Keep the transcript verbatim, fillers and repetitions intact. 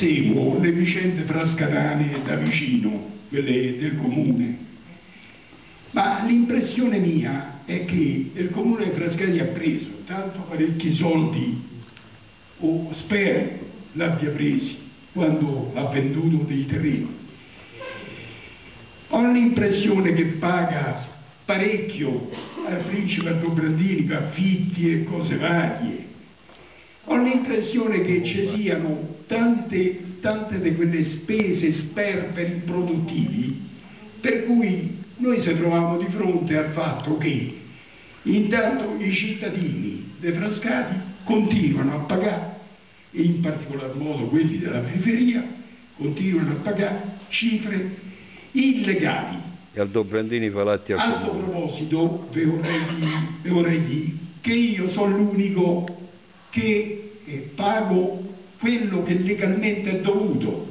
Seguo le vicende frascatane da vicino, quelle del comune, ma l'impressione mia è che il comune Frascati ha preso tanto parecchi soldi, o spero l'abbia presi quando ha venduto dei terreni. Ho l'impressione che paga parecchio al principe Aldobrandini per affitti e cose varie. Ho l'impressione che ci siano Tante, tante di quelle spese sperperi improduttivi, per cui noi ci troviamo di fronte al fatto che intanto i cittadini dei Frascati continuano a pagare, e in particolar modo quelli della periferia continuano a pagare cifre illegali. E Aldobrandini fa l'atti al comune. A questo proposito ve vorrei dire, vorrei dire che io sono l'unico che eh, pago quello che legalmente è dovuto.